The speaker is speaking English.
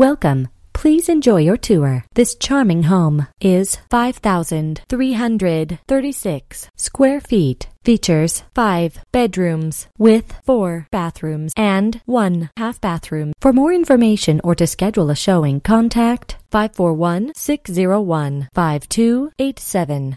Welcome. Please enjoy your tour. This charming home is 5,336 square feet. Features 5 bedrooms with 4 bathrooms and 1 half bathroom. For more information or to schedule a showing, contact 541-601-5287.